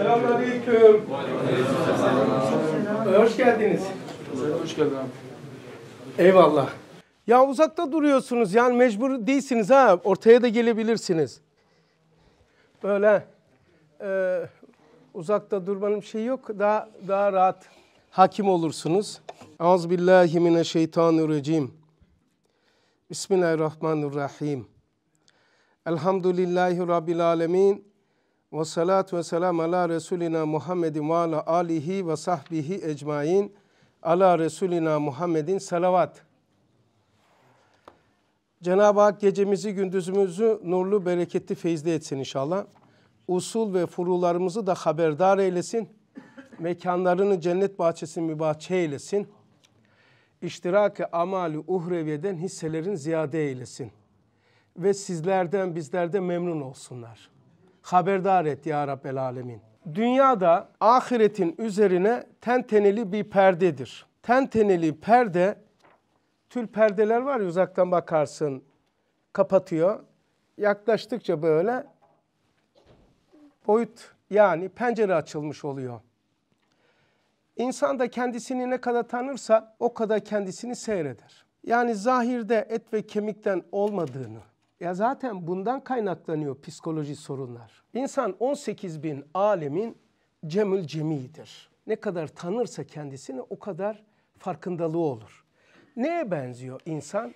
Selamünaleyküm. Hoş geldiniz. Hoş geldin abi. Eyvallah. Ya uzakta duruyorsunuz yani mecbur değilsiniz ha. Ortaya da gelebilirsiniz. Böyle uzakta durmanın bir şeyi yok. Daha rahat hakim olursunuz. Euzubillahimineşşeytanirracim. Bismillahirrahmanirrahim. Elhamdülillahi Rabbil alemin. Ve salatu ve selam ala Resulina Muhammedin ve ala alihi ve sahbihi ecmain. Ala Resulina Muhammedin salavat. Cenab-ı Hak gecemizi, gündüzümüzü nurlu, bereketli, feyizli etsin inşallah. Usul ve furularımızı da haberdar eylesin. Mekanlarını cennet bahçesini mübahçe eylesin. İştirak-ı amali uhreviyeden hisselerin ziyade eylesin. Ve sizlerden, bizlerde memnun olsunlar. Haberdar et ya Rabbel Alemin. Dünyada ahiretin üzerine tenteneli bir perdedir. Tenteneli perde, tül perdeler var ya uzaktan bakarsın, kapatıyor. Yaklaştıkça böyle boyut yani pencere açılmış oluyor. İnsan da kendisini ne kadar tanırsa o kadar kendisini seyreder. Yani zahirde et ve kemikten olmadığını, ya zaten bundan kaynaklanıyor psikolojik sorunlar. İnsan 18 bin alemin cemül cemidir. Ne kadar tanırsa kendisini o kadar farkındalığı olur. Neye benziyor insan?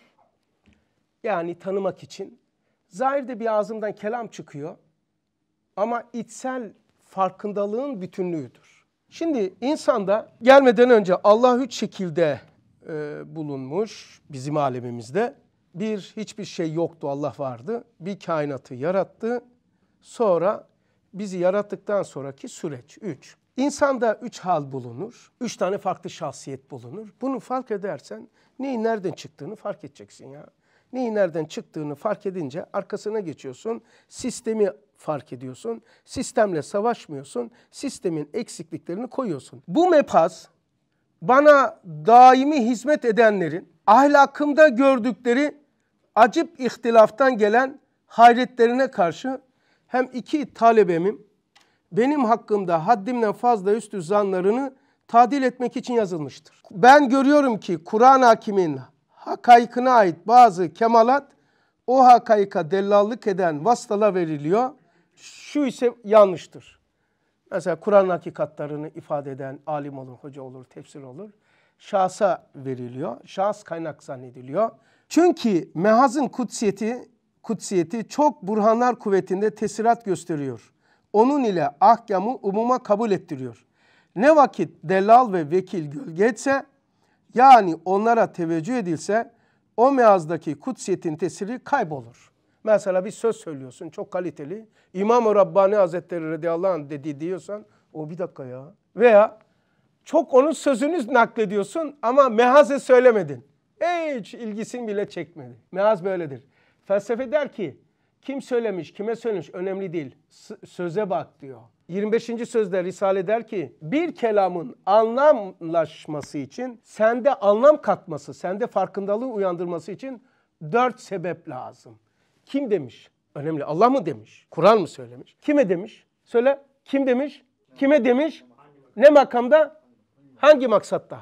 Yani tanımak için. Zahirde bir ağzımdan kelam çıkıyor ama içsel farkındalığın bütünlüğüdür. Şimdi insanda gelmeden önce Allah üç şekilde bulunmuş bizim alemimizde. Bir, hiçbir şey yoktu, Allah vardı. Bir, kainatı yarattı. Sonra bizi yarattıktan sonraki süreç. Üç. İnsanda üç hal bulunur. Üç tane farklı şahsiyet bulunur. Bunu fark edersen neyi nereden çıktığını fark edeceksin ya. Neyi nereden çıktığını fark edince arkasına geçiyorsun. Sistemi fark ediyorsun. Sistemle savaşmıyorsun. Sistemin eksikliklerini koyuyorsun. Bu mepaz bana daimi hizmet edenlerin ahlakımda gördükleri acip ihtilaftan gelen hayretlerine karşı hem iki talebemim benim hakkımda haddimden fazla üstü zanlarını tadil etmek için yazılmıştır. Ben görüyorum ki Kur'an-ı Hakim'in hakaykına ait bazı kemalat o hakayka dellallık eden vasıtalara veriliyor. Şu ise yanlıştır. Mesela Kur'an hakikatlarını ifade eden alim olur, hoca olur, tefsir olur. Şahsa veriliyor. Şahs kaynak zannediliyor. Çünkü mehazın kutsiyeti çok burhanlar kuvvetinde tesirat gösteriyor. Onun ile ahkamı umuma kabul ettiriyor. Ne vakit delal ve vekil gölge etse, yani onlara teveccüh edilse o mehazdaki kutsiyetin tesiri kaybolur. Mesela bir söz söylüyorsun çok kaliteli. İmam-ı Rabbani Hazretleri radıyallahu anh dedi diyorsan o bir dakika ya. Veya çok onun sözünü naklediyorsun ama mehaze söylemedin. Hiç ilgisini bile çekmedi. Mehaz böyledir. Felsefe der ki kim söylemiş, kime söylemiş önemli değil. Söze bak diyor. 25. sözde Risale der ki bir kelamın anlamlaşması için, sende anlam katması, sende farkındalığı uyandırması için 4 sebep lazım. Kim demiş? Önemli. Allah mı demiş? Kur'an mı söylemiş? Kime demiş? Söyle. Kim demiş? Kime demiş? Ne makamda? Hangi maksatta?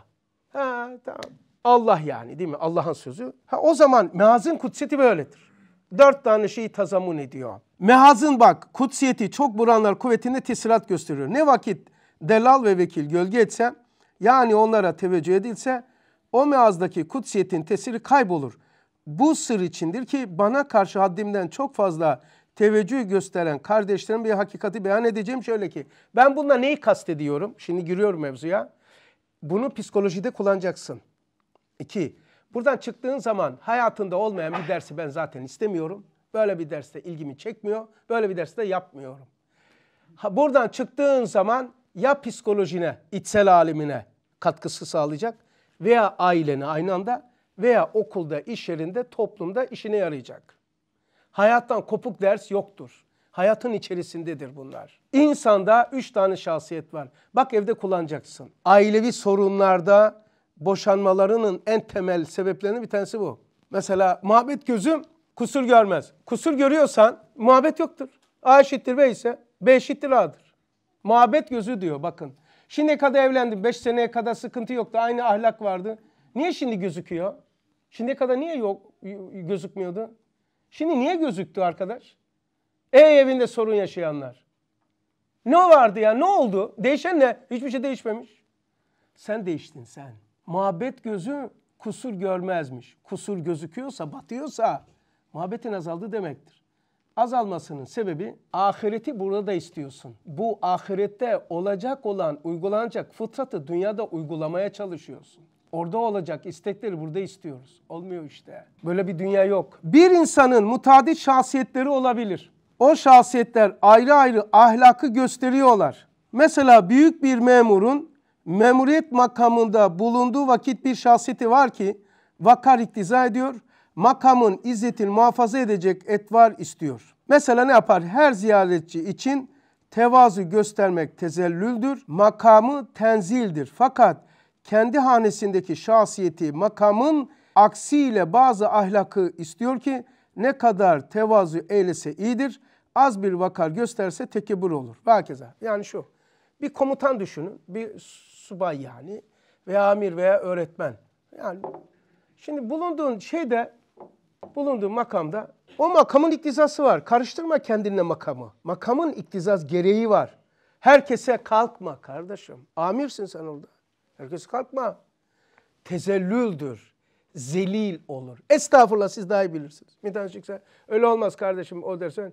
Ha, tamam. Allah yani değil mi? Allah'ın sözü. Ha, o zaman mehazın kutsiyeti böyledir. 4 tane şeyi tazamun ediyor. Mehazın bak kutsiyeti çok buranlar kuvvetinde tesirat gösteriyor. Ne vakit delal ve vekil gölge etse yani onlara teveccüh edilse o mehazdaki kutsiyetin tesiri kaybolur. Bu sır içindir ki bana karşı haddimden çok fazla teveccüh gösteren kardeşlerim bir hakikati beyan edeceğim şöyle ki ben bununla neyi kastediyorum? Şimdi giriyorum mevzuya. Bunu psikolojide kullanacaksın. 2. Buradan çıktığın zaman hayatında olmayan bir dersi ben zaten istemiyorum. Böyle bir derste ilgimi çekmiyor. Böyle bir derste yapmıyorum. Ha, buradan çıktığın zaman ya psikolojine, içsel alemine katkısı sağlayacak veya ailene aynı anda veya okulda, iş yerinde, toplumda işine yarayacak. Hayattan kopuk ders yoktur. Hayatın içerisindedir bunlar. İnsanda 3 tane şahsiyet var. Bak evde kullanacaksın. Ailevi sorunlarda boşanmalarının en temel sebeplerinden bir tanesi bu. Mesela muhabbet gözüm kusur görmez. Kusur görüyorsan muhabbet yoktur. A eşittir B ise B eşittir A'dır. Muhabbet gözü diyor bakın. Şimdiye kadar evlendim. 5 seneye kadar sıkıntı yoktu. Aynı ahlak vardı. Niye şimdi gözüküyor? Şimdiye kadar niye yok gözükmüyordu? Şimdi niye gözüktü arkadaş? Ey evinde sorun yaşayanlar. Ne vardı ya? Ne oldu? Değişen ne? Hiçbir şey değişmemiş. Sen değiştin sen. Muhabbet gözü kusur görmezmiş. Kusur gözüküyorsa, batıyorsa muhabbetin azaldığı demektir. Azalmasının sebebi ahireti burada istiyorsun. Bu ahirette olacak olan, uygulanacak fıtratı dünyada uygulamaya çalışıyorsun. Orada olacak istekleri burada istiyoruz. Olmuyor işte. Böyle bir dünya yok. Bir insanın mutadil şahsiyetleri olabilir. O şahsiyetler ayrı ayrı ahlakı gösteriyorlar. Mesela büyük bir memurun memuriyet makamında bulunduğu vakit bir şahsiyeti var ki vakar iktiza ediyor. Makamın izzetini muhafaza edecek etvar istiyor. Mesela ne yapar? Her ziyaretçi için tevazu göstermek tezellüldür. Makamı tenzildir. Fakat kendi hanesindeki şahsiyeti makamın aksiyle bazı ahlakı istiyor ki ne kadar tevazu eylese iyidir. Az bir vakar gösterse tekebbür olur. Vakeza. Yani şu. Bir komutan düşünün. Bir subay yani. Veya amir veya öğretmen. Yani şimdi bulunduğun şeyde, bulunduğun makamda o makamın iktizası var. Karıştırma kendinle makamı. Makamın iktizaz gereği var. Herkese kalkma kardeşim. Amirsin sen orada. Herkes kalkma. Tezellüldür. Zelil olur. Estağfurullah siz daha iyi bilirsiniz. Bir tane çıksa öyle olmaz kardeşim o dersen.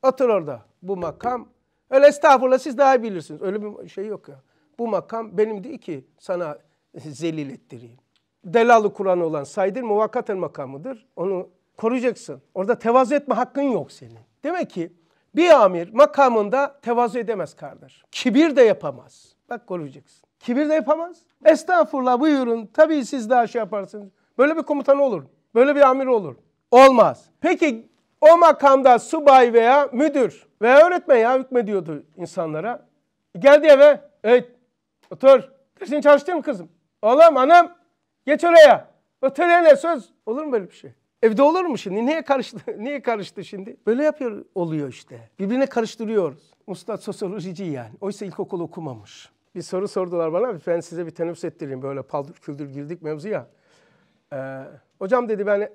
Otur orada. Bu makam. Öyle estağfurullah siz daha iyi bilirsiniz. Öyle bir şey yok ya. Bu makam benim değil ki sana zelil ettireyim. Delal-ı Kur'an olan saydır muvakkaten makamıdır. Onu koruyacaksın. Orada tevazu etme hakkın yok senin. Demek ki bir amir makamında tevazu edemez kardeş. Kibir de yapamaz. Bak koruyacaksın. Kibir de yapamaz. Estağfurullah buyurun. Tabii siz daha şey yaparsınız. Böyle bir komutan olur. Böyle bir amir olur. Olmaz. Peki o makamda subay veya müdür veya öğretmen ya hükmediyordu insanlara. Geldi eve. Evet. Otur. Dersini çalıştın mı kızım? Oğlum anam. Geç oraya. Otur yerine söz. Olur mu böyle bir şey? Evde olur mu şimdi? Niye karıştı şimdi? Böyle yapıyor oluyor işte. Birbirine karıştırıyoruz. Üstad sosyolojici yani. Oysa ilkokul okumamış. Bir soru sordular bana. Ben size bir teneffüs ettireyim. Böyle paldır küldür girdik mevzuya. Hocam dedi ben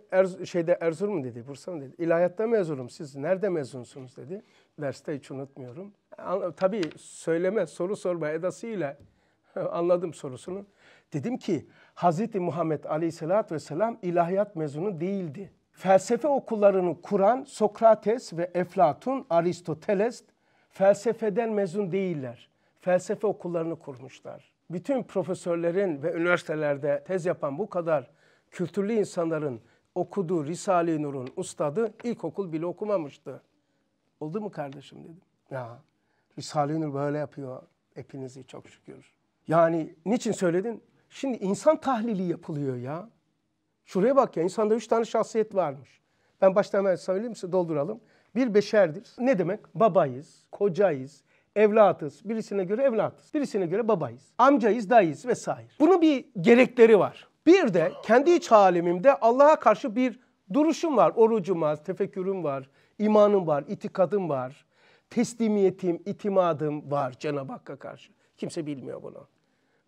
Erzurum mu dedi. Bursa mı dedi. İlahiyatta mezunum. Siz nerede mezunsunuz dedi. Derste hiç unutmuyorum. Tabii söyleme, soru sorma edasıyla anladım sorusunu. Dedim ki Hz. Muhammed Aleyhisselatü Vesselam ilahiyat mezunu değildi. Felsefe okullarını kuran Sokrates ve Eflatun, Aristoteles felsefeden mezun değiller. Felsefe okullarını kurmuşlar. Bütün profesörlerin ve üniversitelerde tez yapan bu kadar kültürlü insanların okuduğu Risale-i Nur'un ustadı ilkokul bile okumamıştı. Oldu mu kardeşim dedim. Ya Risale-i Nur böyle yapıyor hepinizi çok şükür. Yani niçin söyledin? Şimdi insan tahlili yapılıyor ya. Şuraya bak ya insanda 3 tane şahsiyet varmış. Ben başta hemen söyleyeyim size dolduralım. Bir beşerdir. Ne demek? Babayız, kocayız, evlatız. Birisine göre evlatız. Birisine göre babayız. Amcayız, dayıyız vesaire. Bunun bir gerekleri var. Bir de kendi iç halimimde Allah'a karşı bir duruşum var. Orucum var, tefekkürüm var, imanım var, itikadım var. Teslimiyetim, itimadım var Cenab-ı Hakk'a karşı. Kimse bilmiyor bunu.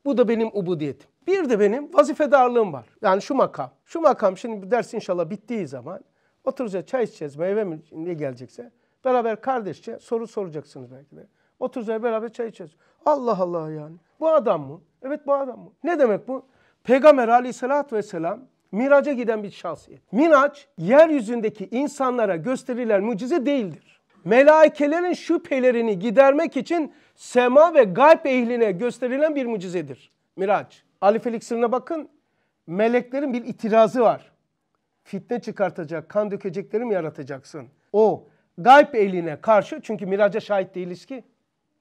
Bu da benim ubudiyetim. Bir de benim vazifedarlığım var. Yani şu makam. Şu makam şimdi ders inşallah bittiği zaman oturacağız çay içeceğiz meyve mi ne gelecekse. Beraber kardeşçe soru soracaksınız belki de. Oturacağız beraber çay içeceğiz. Allah Allah yani. Bu adam mı? Evet bu adam mı? Ne demek bu? Peygamber aleyhissalatü vesselam miraca giden bir şahsiyet. Miraç yeryüzündeki insanlara gösterilen mucize değildir. Melaikelerin şüphelerini gidermek için sema ve gayb ehline gösterilen bir mucizedir. Miraç. Alif eliksirine bakın. Meleklerin bir itirazı var. Fitne çıkartacak, kan dökecekleri mi yaratacaksın? O gayb ehline karşı çünkü miraca şahit değiliz ki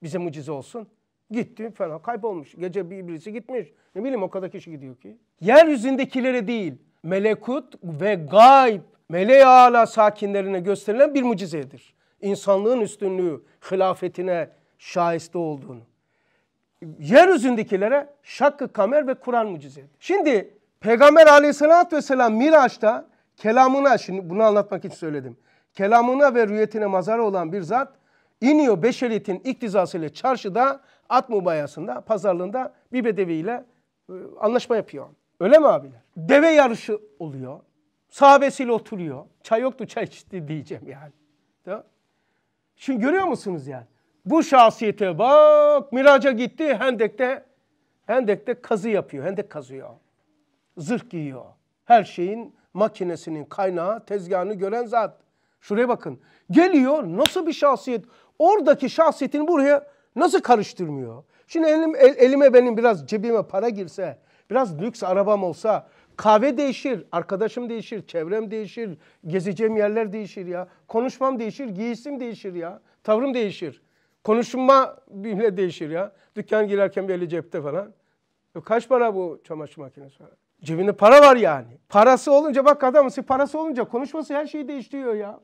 bize mucize olsun. Gitti falan kaybolmuş. Gece birisi gitmiş. Ne bileyim o kadar kişi gidiyor ki. Yeryüzündekilere değil. Melekut ve gayb. Mele-i ala sakinlerine gösterilen bir mucizedir. İnsanlığın üstünlüğü, hilafetine şahiste olduğunu. Yeryüzündekilere şakkı kamer ve Kur'an mucizesi. Şimdi Peygamber aleyhissalatü vesselam Miraç'ta kelamına, şimdi bunu anlatmak için söyledim. Kelamına ve rüyetine mazar olan bir zat İniyor beşeriyetin iktizasıyla çarşıda, at mubayasında, pazarlığında bir bedeviyle anlaşma yapıyor. Öyle mi abiler? Deve yarışı oluyor. Sahabesiyle oturuyor. Çay yoktu, çay içti diyeceğim yani. Tamam. Şimdi görüyor musunuz yani? Bu şahsiyete bak, miraca gitti, Hendek'te kazı yapıyor. Hendek kazıyor. Zırh giyiyor. Her şeyin makinesinin kaynağı, tezgahını gören zat. Şuraya bakın. Geliyor, nasıl bir şahsiyet? Oradaki şahsiyetini buraya nasıl karıştırmıyor? Şimdi elime benim biraz cebime para girse, biraz lüks arabam olsa, kahve değişir, arkadaşım değişir, çevrem değişir, gezeceğim yerler değişir ya. Konuşmam değişir, giysim değişir ya. Tavrım değişir. Konuşma bile değişir ya. Dükkan girerken bir eli cepte falan. Kaç para bu çamaşır makinesi falan? Cebinde para var yani. Parası olunca bak adamın parası olunca konuşması her şeyi değiştiriyor ya.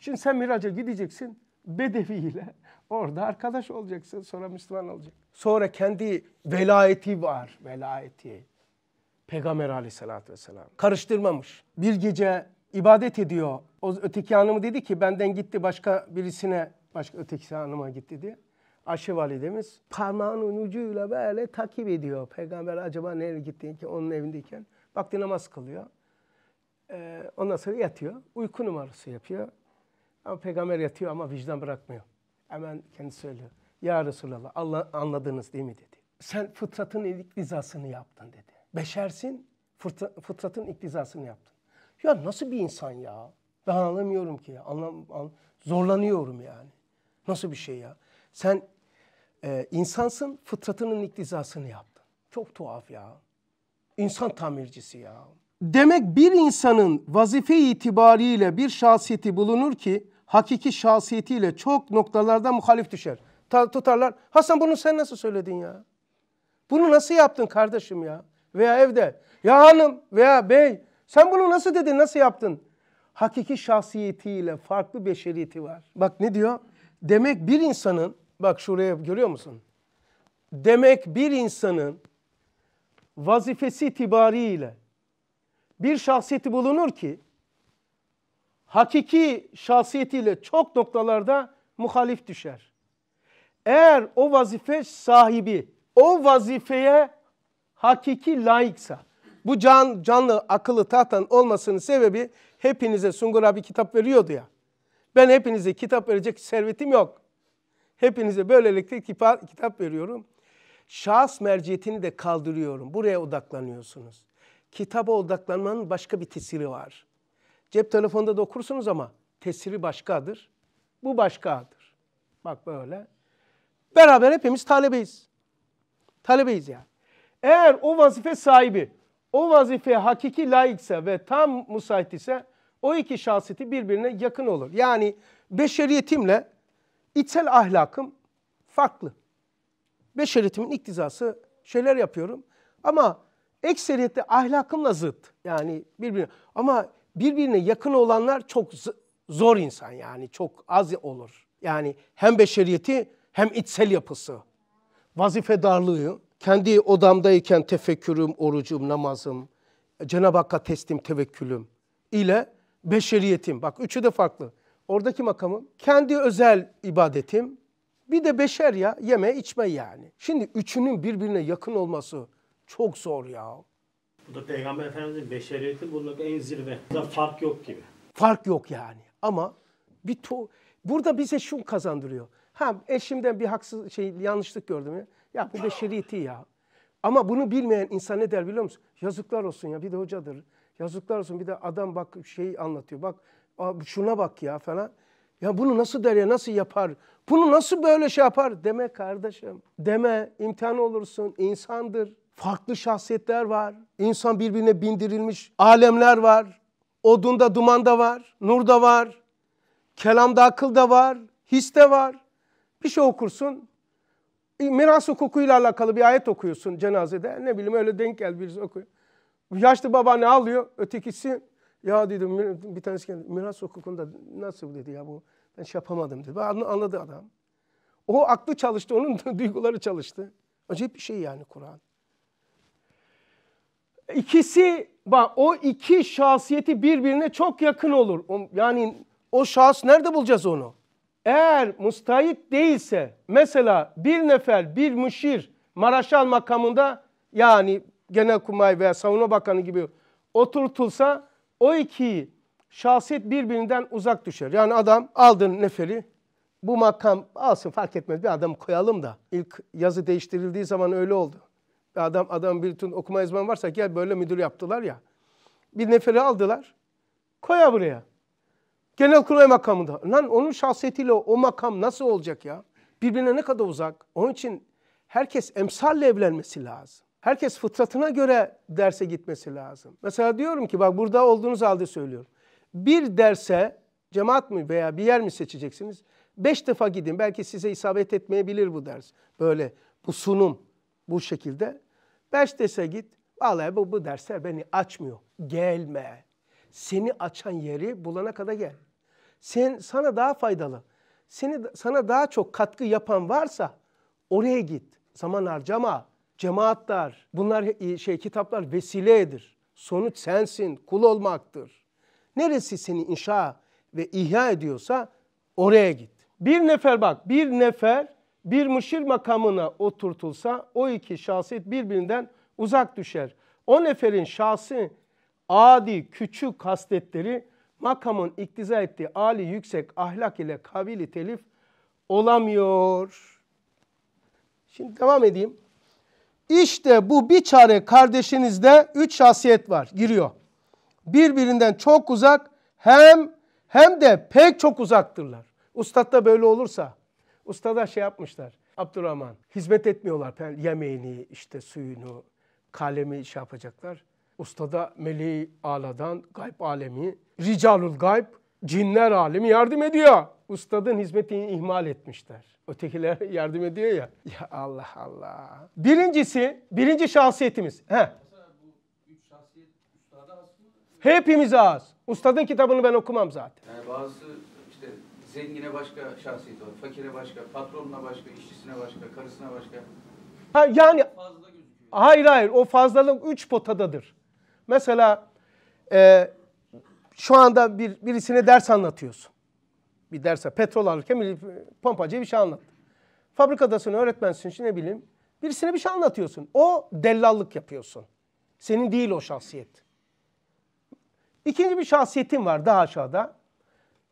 Şimdi sen miraca gideceksin, bedeviyle orada arkadaş olacaksın, sonra Müslüman olacak. Sonra kendi velayeti var, velayeti. Peygamber aleyhissalatü vesselam karıştırmamış. Bir gece ibadet ediyor. O öteki hanımı dedi ki benden gitti başka birisine, başka öteki hanıma gitti diye. Ayşe validemiz parmağının ucuyla böyle takip ediyor. Peygamber acaba nereye gittiğini ki onun evindeyken. Vakti namaz kılıyor. Ondan sonra yatıyor. Uyku numarası yapıyor. Ama peygamber yatıyor ama vicdan bırakmıyor. Hemen kendisi söylüyor. Ya Resulallah Allah anladınız değil mi dedi. Sen fıtratın iktizasını yaptın dedi. Beşersin, fıtratın iktizasını yaptın. Ya nasıl bir insan ya? Ben anlamıyorum ki ya. Zorlanıyorum yani. Nasıl bir şey ya? Sen insansın, fıtratının iktizasını yaptın. Çok tuhaf ya. İnsan tamircisi ya. Demek bir insanın vazife itibariyle bir şahsiyeti bulunur ki, hakiki şahsiyetiyle çok noktalarda muhalif düşer. Tutarlar, Hasan bunu sen nasıl söyledin ya? Bunu nasıl yaptın kardeşim ya? Veya evde, ya hanım veya bey, sen bunu nasıl dedin, nasıl yaptın? Hakiki şahsiyetiyle farklı beşeriyeti var. Bak ne diyor? Demek bir insanın, bak şuraya görüyor musun? Demek bir insanın vazifesi itibariyle bir şahsiyeti bulunur ki, hakiki şahsiyetiyle çok noktalarda muhalif düşer. Eğer o vazife sahibi, o vazifeye hakiki layıksa, bu canlı akıllı tahtanın olmasının sebebi hepinize Sungur abi kitap veriyordu ya. Ben hepinize kitap verecek servetim yok. Hepinize böylelikle kitap veriyorum. Şahıs merciyetini de kaldırıyorum. Buraya odaklanıyorsunuz. Kitaba odaklanmanın başka bir tesiri var. Cep telefonda da okursunuz ama tesiri başkadır. Bu başkadır. Bak böyle. Beraber hepimiz talebeyiz. Talebeyiz yani. Eğer o vazife sahibi, o vazifeye hakiki layıksa ve tam müsait ise o iki şahsiyeti birbirine yakın olur. Yani beşeriyetimle içsel ahlakım farklı. Beşeriyetimin iktizası şeyler yapıyorum ama ekseriyette ahlakımla zıt. Yani birbirine ama birbirine yakın olanlar çok zor insan yani çok az olur. Yani hem beşeriyeti hem içsel yapısı, vazife darlığı, kendi odamdayken tefekkürüm, orucum, namazım, Cenab-ı Hakk'a teslim tevekkülüm ile beşeriyetim. Bak üçü de farklı. Oradaki makamım, kendi özel ibadetim, bir de beşer ya, yeme içme yani. Şimdi üçünün birbirine yakın olması çok zor ya. Bu da Peygamber Efendimiz'in beşeriyeti, bunun en zirve. Burada fark yok gibi. Fark yok yani ama burada bize şunu kazandırıyor. Ha eşimden bir haksız yanlışlık gördüm ya. Ya bu beşeriyeti ya. Ama bunu bilmeyen insan ne der biliyor musun? Yazıklar olsun ya bir de hocadır. Yazıklar olsun bir de adam bak anlatıyor. Bak şuna bak ya falan. Ya bunu nasıl der ya nasıl yapar? Bunu nasıl böyle şey yapar? Deme kardeşim. Deme imtihan olursun insandır. Farklı şahsiyetler var. İnsan birbirine bindirilmiş alemler var. Odunda dumanda var. Nurda var. Kelamda akılda var. Histe var. Bir şey okursun. Miras hukukuyla alakalı bir ayet okuyorsun cenazede. Ne bileyim öyle denk gel birisi okuyor. Yaşlı baba ne alıyor? Ötekisi ya dedim bir tanesi kendi miras hukukunda nasıl dedi ya bu ben şey yapamadım dedi. Anladı adam. O aklı çalıştı onun duyguları çalıştı. Acayip bir şey yani Kur'an. İkisi bak o iki şahsiyeti birbirine çok yakın olur. Yani o şahıs nerede bulacağız onu? eğer müstahit değilse, mesela bir nefer bir müşir Maraşal makamında, yani Genelkurmay veya Savunma Bakanı gibi oturtulsa, o iki şahsiyet birbirinden uzak düşer. Yani adam aldın neferi, bu makam alsın fark etmez, bir adam koyalım da. İlk yazı değiştirildiği zaman öyle oldu. Adam bir tüm okuma yazman varsa gel böyle müdür yaptılar ya. Bir neferi aldılar, koya buraya. Genelkurmay makamında. Lan onun şahsiyetiyle o makam nasıl olacak ya? Birbirine ne kadar uzak. Onun için herkes emsalle evlenmesi lazım. Herkes fıtratına göre derse gitmesi lazım. Mesela diyorum ki bak burada olduğunuz halde söylüyorum. Bir derse cemaat mi veya bir yer mi seçeceksiniz? 5 defa gidin. Belki size isabet etmeyebilir bu ders. Böyle bu sunum bu şekilde. 5 derse git. Vallahi bu dersler beni açmıyor. Gelme. Seni açan yeri bulana kadar gel. Sana daha faydalı, sana daha çok katkı yapan varsa oraya git. Zaman harcama. Cemaatler, bunlar kitaplar vesiledir. Sonuç sensin, kul olmaktır. Neresi seni inşa ve ihya ediyorsa oraya git. Bir nefer bir müşir makamına oturtulsa o iki şahsiyet birbirinden uzak düşer. O neferin şahsi adi küçük hasletleri makamın iktiza ettiği âli yüksek ahlak ile kabili telif olamıyor. Şimdi devam edeyim. İşte bu biçare kardeşinizde 3 şahsiyet var, giriyor. Birbirinden çok uzak hem de pek çok uzaktırlar. Ustad'da böyle olursa, ustada şey yapmışlar, Abdurrahman, hizmet etmiyorlar, yemeğini, işte suyunu, kalemi şey yapacaklar. Ustada meleği aladan, gayb alemi, ricalul gayb, cinler alemi yardım ediyor. Ustadın hizmetini ihmal etmişler. Ötekiler yardım ediyor ya. Ya Allah Allah. Birinci şahsiyetimiz. Heh. Bu 3 şahsiyet ustada az mı? Hepimiz az. Ustadın kitabını ben okumam zaten. Yani bazı işte zengine başka şahsiyet var, fakire başka, patronuna başka, işçisine başka, karısına başka. Ha, yani fazla gözüküyor. Hayır o fazlalık 3 potadadır. Mesela şu anda birisine ders anlatıyorsun. Bir derse petrol alırken pompacıya bir şey anlat. Fabrikadasın, öğretmensin, şimdi ne bileyim. Birisine bir şey anlatıyorsun. O dellallık yapıyorsun. Senin değil o şahsiyet. İkinci bir şahsiyetin var daha aşağıda.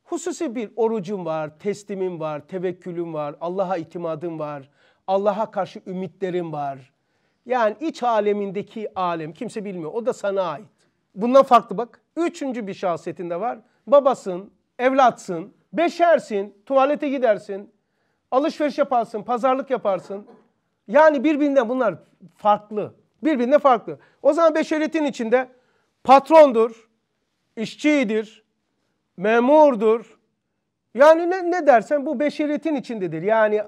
Hususi bir orucun var, teslimin var, tevekkülün var, Allah'a itimadın var, Allah'a karşı ümitlerin var. Yani iç alemindeki alem kimse bilmiyor. O da sana ait. Bundan farklı bak. 3. bir şahsiyetinde var. Babasın, evlatsın, beşersin, tuvalete gidersin, alışveriş yaparsın, pazarlık yaparsın. Yani birbirinden bunlar farklı. Birbirinden farklı. O zaman beşeriyetin içinde patrondur, işçidir, memurdur. Yani ne dersen bu beşeriyetin içindedir. Yani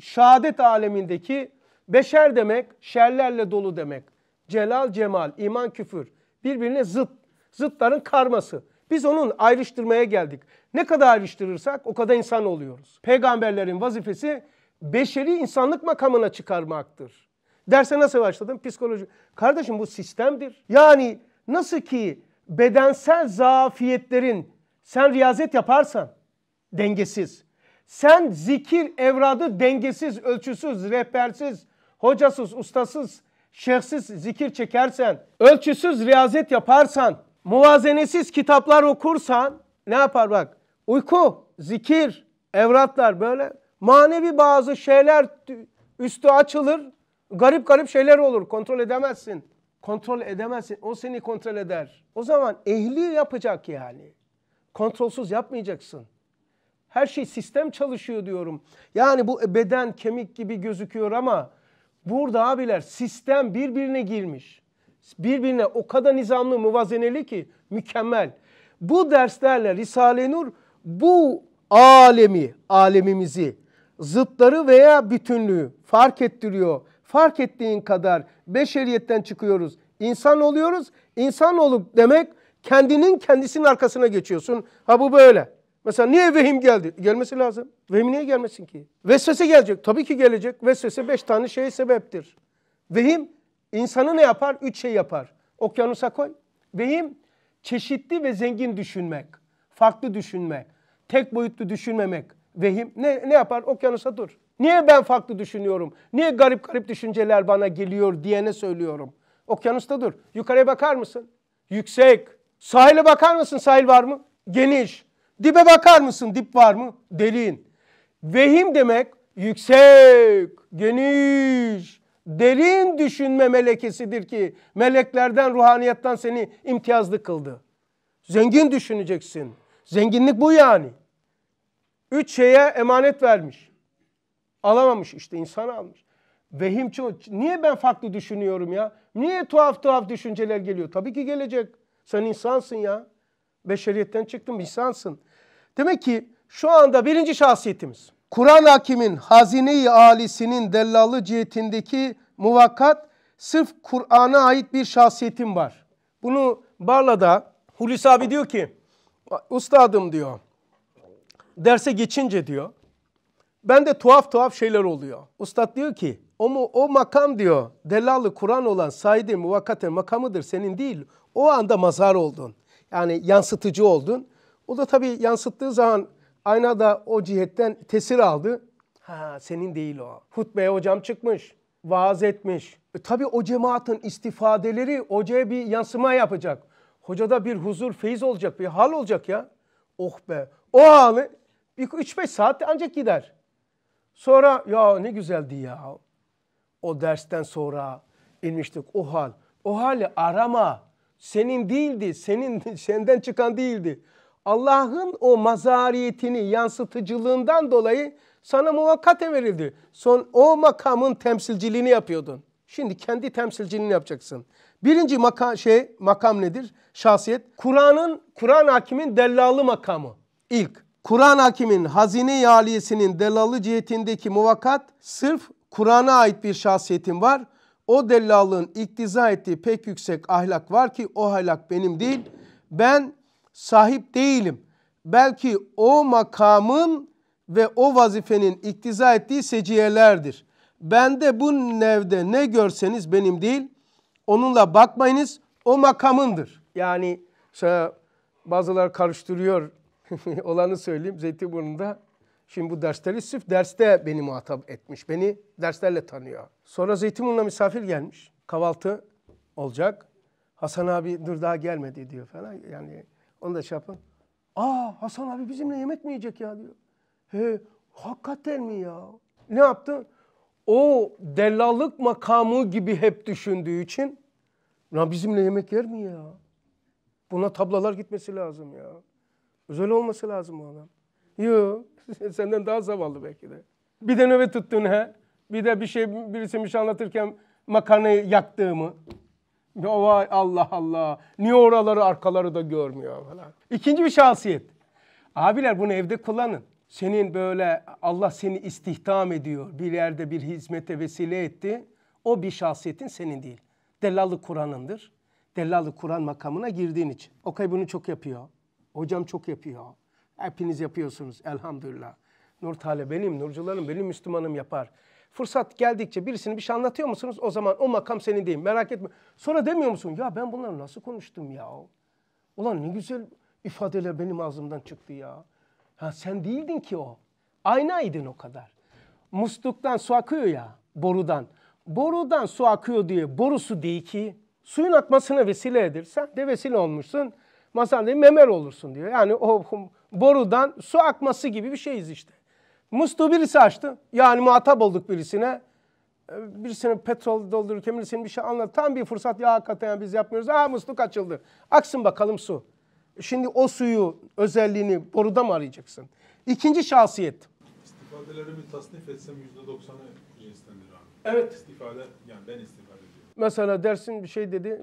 şehadet alemindeki beşer demek, şerlerle dolu demek. Celal, cemal, iman, küfür. Birbirine zıt. Zıtların karması. Biz onun ayrıştırmaya geldik. Ne kadar ayrıştırırsak o kadar insan oluyoruz. Peygamberlerin vazifesi beşeri insanlık makamına çıkarmaktır. Derse nasıl başladım? Psikoloji. Kardeşim bu sistemdir. Yani nasıl ki bedensel zafiyetlerin sen riyazet yaparsan dengesiz. Sen zikir evradı dengesiz, ölçüsüz, rehbersiz, hocasız, ustasız, şehsiz zikir çekersen, ölçüsüz riyazet yaparsan, muvazenesiz kitaplar okursan ne yapar bak? Uyku, zikir, evratlar böyle manevi bazı şeyler üstü açılır. Garip garip şeyler olur. Kontrol edemezsin. Kontrol edemezsin. O seni kontrol eder. O zaman ehli yapacak yani. Kontrolsüz yapmayacaksın. Her şey sistem çalışıyor diyorum. Yani bu beden kemik gibi gözüküyor ama burada abiler sistem birbirine girmiş. Birbirine o kadar nizamlı, muvazeneli ki mükemmel. Bu derslerle Risale-i Nur bu alemimizi, zıtları veya bütünlüğü fark ettiriyor. Fark ettiğin kadar beşeriyetten çıkıyoruz. İnsan oluyoruz. İnsan olup demek kendisinin arkasına geçiyorsun. Ha bu böyle. Mesela niye vehim geldi? Gelmesi lazım. Vehim niye gelmesin ki? Vesvese gelecek. Tabii ki gelecek. Vesvese 5 tane şeye sebeptir. Vehim insanı ne yapar? 3 şey yapar. Okyanusa koy. Vehim çeşitli ve zengin düşünmek. Farklı düşünme. Tek boyutlu düşünmemek. Vehim ne yapar? Okyanusa dur. Niye ben farklı düşünüyorum? Niye garip garip düşünceler bana geliyor diyene söylüyorum. Okyanusta dur. Yukarıya bakar mısın? Yüksek. Sahile bakar mısın? Sahil var mı? Geniş. Dibe bakar mısın? Dip var mı? Derin. Vehim demek yüksek, geniş, derin düşünme melekesidir ki meleklerden, ruhaniyattan seni imtiyazlı kıldı. Zengin düşüneceksin. Zenginlik bu yani. Üç şeye emanet vermiş. Alamamış işte, insan almış. Vehim çoğu. Niye ben farklı düşünüyorum ya? Niye tuhaf tuhaf düşünceler geliyor? Tabii ki gelecek. Sen insansın ya. Beşeriyetten çıktın, insansın. Demek ki şu anda birinci şahsiyetimiz. Kur'an hakimin hazine-i âlisinin dellalı cihetindeki muvakkat sırf Kur'an'a ait bir şahsiyetim var. Bunu Barla'da Hulusi abi diyor ki, ustadım diyor, derse geçince diyor, ben de tuhaf tuhaf şeyler oluyor. Ustad diyor ki, o makam diyor, delalı Kur'an olan said-i muvakkaten makamıdır, senin değil. O anda mazhar oldun. Yani yansıtıcı oldun. O da tabii yansıttığı zaman aynada o cihetten tesir aldı. Ha, senin değil o. Hutbeye hocam çıkmış, vaaz etmiş. Tabii o cemaatin istifadeleri hocaya bir yansıma yapacak. Hocada bir huzur, feyiz olacak, bir hal olacak ya. Oh be. O hali 3-5 saatte ancak gider. Sonra ya ne güzeldi ya. O dersten sonra inmiştik o hal. O hali arama. Senin değildi, senden çıkan değildi. Allah'ın o mazariyetini, yansıtıcılığından dolayı sana muvakkate verildi. O makamın temsilciliğini yapıyordun. Şimdi kendi temsilciliğini yapacaksın. Birinci makam nedir? Şahsiyet. Kur'an hakimin dellalı makamı. İlk. Kur'an hakimin hazine-i aliyesinin dellalı cihetindeki muvakkat sırf Kur'an'a ait bir şahsiyetim var. O dellalığın iktiza ettiği pek yüksek ahlak var ki o ahlak benim değil. Ben sahip değilim. Belki o makamın ve o vazifenin iktiza ettiği seciyelerdir. Ben de bu nevde ne görseniz benim değil. Onunla bakmayınız, o makamındır. Yani bazılar karıştırıyor olanı söyleyeyim. Zeytinburnu'nda şimdi bu dersleri sırf derste beni muhatap etmiş. Beni derslerle tanıyor. Sonra Zeytinburnu'na misafir gelmiş. Kahvaltı olacak. Hasan abi dur daha gelmedi diyor falan. Yani onu da şey yapın. Aa, Hasan abi bizimle yemek mi yiyecek ya diyor. He, hakikaten mi ya? Ne yaptı? O dellallık makamı gibi hep düşündüğü için ya bizimle yemek yer mi ya? Buna tablalar gitmesi lazım ya. Özel olması lazım o adam. Yoo, senden daha zavallı belki de. Bir de nöbet tuttun he. Bir de birisi bir şey anlatırken makarnayı yaktı mı? Ya vay Allah Allah. Niye oraları arkaları da görmüyor falan. İkinci bir şahsiyet. Abiler bunu evde kullanın. Senin böyle Allah seni istihdam ediyor. Bir yerde bir hizmete vesile etti. O bir şahsiyetin senin değil. Dellallık Kur'an'ındır. Dellallık Kur'an makamına girdiğin için. Okay bunu çok yapıyor. Hocam çok yapıyor. Hepiniz yapıyorsunuz elhamdülillah. Nur talebenim, nurcularım, benim Müslümanım yapar. Fırsat geldikçe birisini bir şey anlatıyor musunuz? O zaman o makam senin değil, merak etme. Sonra demiyor musun? Ya ben bunları nasıl konuştum ya? Ulan ne güzel ifadeler benim ağzımdan çıktı ya. Ha, sen değildin ki o. Aynaydın o kadar. Musluktan su akıyor ya, borudan. Borudan su akıyor diye borusu değil ki. Suyun akmasına vesile edirsen de vesile olmuşsun. Masanda memel olursun diyor. Yani o borudan su akması gibi bir şeyiz işte. Musluğu birisi açtı. Yani muhatap olduk birisine. Birisine petrol doldururken birisine bir şey anlattı. Tam bir fırsat ya hakikaten yani biz yapmıyoruz. Aa musluk açıldı. Aksın bakalım su. Şimdi o suyu özelliğini boruda mı arayacaksın? İkinci şahsiyet. İstifadelerimi tasnif etsem %90'ı cinstendir abi. Evet. İstifade yani ben istifade ediyorum. Mesela dersin bir şey dedi.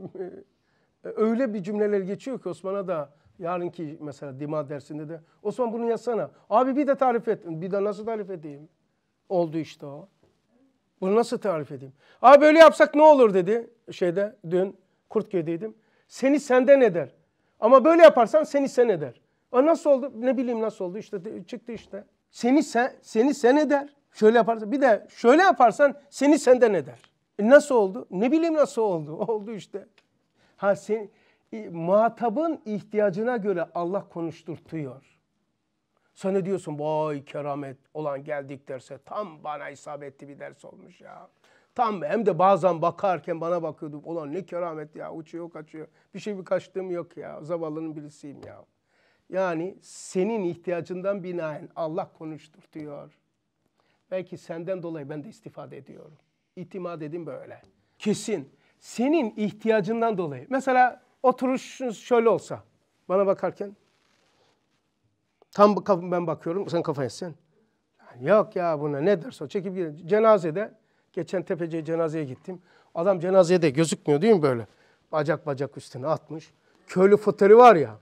Öyle bir cümleler geçiyor ki Osman'a da yarınki mesela dima dersinde de Osman bunu yazsana. Abi bir de tarif et. Bir de nasıl tarif edeyim? Oldu işte o. Bunu nasıl tarif edeyim? Abi böyle yapsak ne olur dedi. Dün Kurtköy'deydim. Seni senden eder. Ama böyle yaparsan seni sen eder. O nasıl oldu? Ne bileyim nasıl oldu? İşte çıktı işte. Seni sen eder. Şöyle yaparsan bir de şöyle yaparsan seni senden eder. Nasıl oldu? Ne bileyim nasıl oldu? Oldu işte. Ha muhatabın ihtiyacına göre Allah konuşturtuyor. Sana diyorsun vay keramet olan geldik derse tam bana isabetli bir ders olmuş ya. Tam hem de bazen bakarken bana bakıyordum. Ulan ne keramet ya, uçuyor kaçıyor. Bir kaçtığım yok ya. Zavallının birisiyim ya. Yani senin ihtiyacından binaen Allah konuşturtuyor. Belki senden dolayı ben de istifade ediyorum. İtimat edin böyle. Kesin. Senin ihtiyacından dolayı. Mesela oturuşun şöyle olsa. Bana bakarken. Tam ben bakıyorum. Sen kafayı sen. Yok ya buna ne derse o. Çekip gidelim. Cenazede. Geçen tepeciye cenazeye gittim. Adam cenazeye de gözükmüyor değil mi böyle? Bacak üstüne atmış. Köylü fıtırı var ya.